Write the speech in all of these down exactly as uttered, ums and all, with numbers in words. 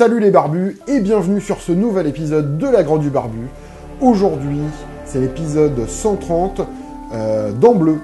Salut les barbus et bienvenue sur ce nouvel épisode de la Grotte du Barbu. Aujourd'hui, c'est l'épisode cent trente euh, DentBleu.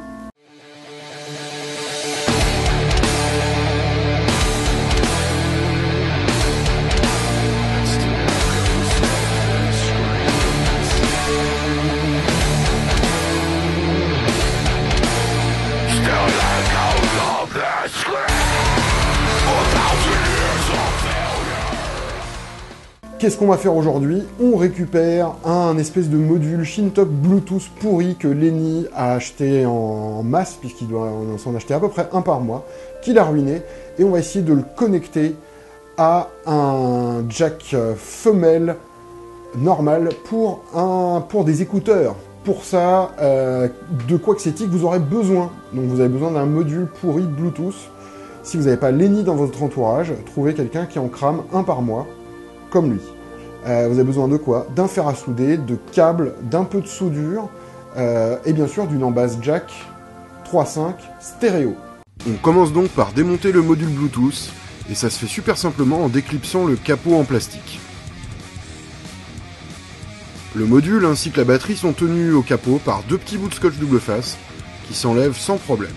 Qu'est-ce qu'on va faire aujourd'hui? On récupère un espèce de module Shintop Bluetooth pourri que Lenny a acheté en masse, puisqu'il doit s'en acheter à peu près un par mois, qu'il a ruiné, et on va essayer de le connecter à un jack femelle normal pour, un, pour des écouteurs. Pour ça, euh, de quoi que c'est que vous aurez besoin. Donc vous avez besoin d'un module pourri Bluetooth. Si vous n'avez pas Lenny dans votre entourage, trouvez quelqu'un qui en crame un par mois, comme lui. Euh, vous avez besoin de quoi? D'un fer à souder, de câbles, d'un peu de soudure, euh, et bien sûr d'une embase jack trois virgule cinq stéréo. On commence donc par démonter le module Bluetooth, et ça se fait super simplement en déclipsant le capot en plastique. Le module ainsi que la batterie sont tenus au capot par deux petits bouts de scotch double face, qui s'enlèvent sans problème.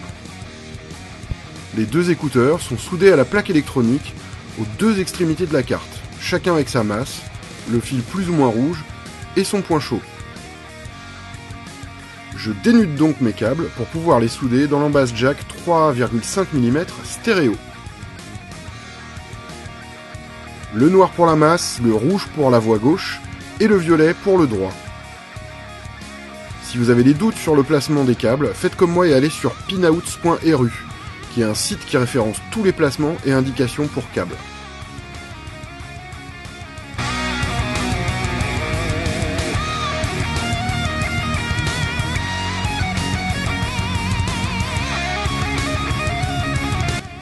Les deux écouteurs sont soudés à la plaque électronique aux deux extrémités de la carte, chacun avec sa masse, le fil plus ou moins rouge et son point chaud. Je dénude donc mes câbles pour pouvoir les souder dans l'embase jack trois virgule cinq millimètres stéréo. Le noir pour la masse, le rouge pour la voie gauche et le violet pour le droit. Si vous avez des doutes sur le placement des câbles, faites comme moi et allez sur pinouts point R U, qui est un site qui référence tous les placements et indications pour câbles.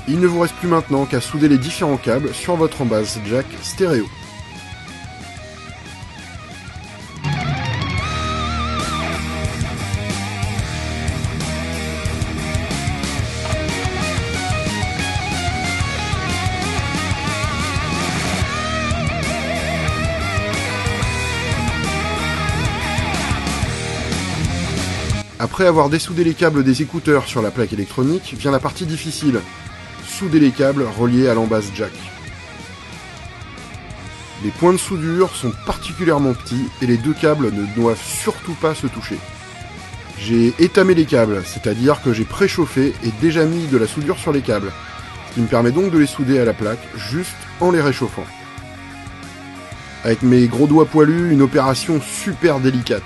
Il ne vous reste plus maintenant qu'à souder les différents câbles sur votre embase jack stéréo. Après avoir dessoudé les câbles des écouteurs sur la plaque électronique, vient la partie difficile. Souder les câbles reliés à l'embase jack. Les points de soudure sont particulièrement petits et les deux câbles ne doivent surtout pas se toucher. J'ai étamé les câbles, c'est-à-dire que j'ai préchauffé et déjà mis de la soudure sur les câbles, ce qui me permet donc de les souder à la plaque juste en les réchauffant. Avec mes gros doigts poilus, une opération super délicate.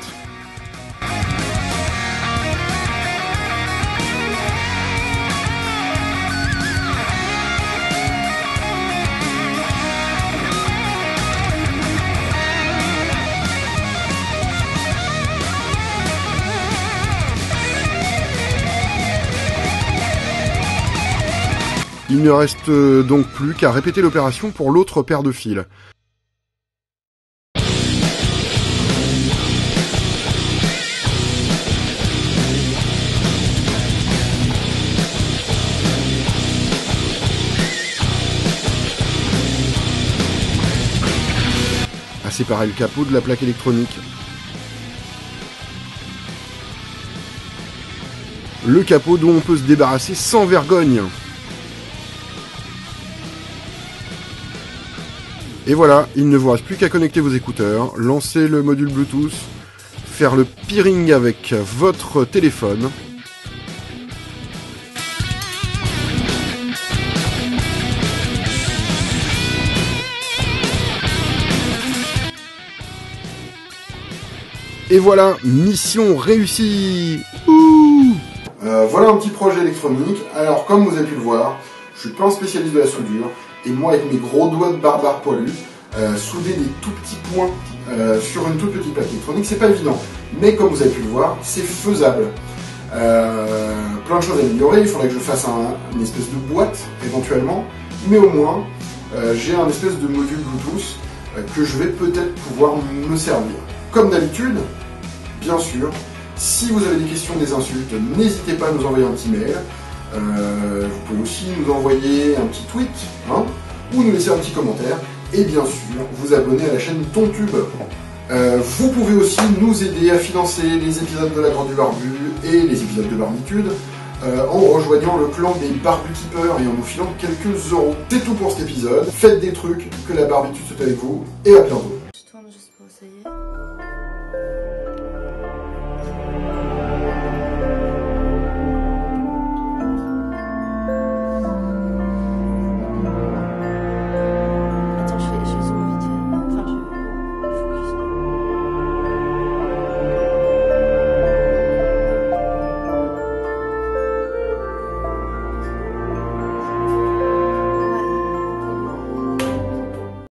Il ne reste donc plus qu'à répéter l'opération pour l'autre paire de fils. À séparer le capot de la plaque électronique. Le capot dont on peut se débarrasser sans vergogne. Et voilà, il ne vous reste plus qu'à connecter vos écouteurs, lancer le module Bluetooth, faire le peering avec votre téléphone. Et voilà, mission réussie. Ouh euh, Voilà un petit projet électronique. Alors comme vous avez pu le voir, je suis pas un spécialiste de la soudure. Et moi, avec mes gros doigts de barbare poilu, euh, souder des tout petits points euh, sur une toute petite plaque électronique, c'est pas évident. Mais comme vous avez pu le voir, c'est faisable. Euh, plein de choses à améliorer. Il faudrait que je fasse un, une espèce de boîte, éventuellement. Mais au moins, euh, j'ai un espèce de module Bluetooth euh, que je vais peut-être pouvoir me servir. Comme d'habitude, bien sûr, si vous avez des questions, des insultes, n'hésitez pas à nous envoyer un petit mail. Euh, vous pouvez aussi nous envoyer un petit tweet, hein, ou nous laisser un petit commentaire, et bien sûr vous abonner à la chaîne TonTube. Euh, vous pouvez aussi nous aider à financer les épisodes de la Grotte du Barbu et les épisodes de Barbitude euh, en rejoignant le clan des Barbu Keepers et en nous filant quelques euros. C'est tout pour cet épisode, faites des trucs, que la Barbitude soit avec vous et à bientôt.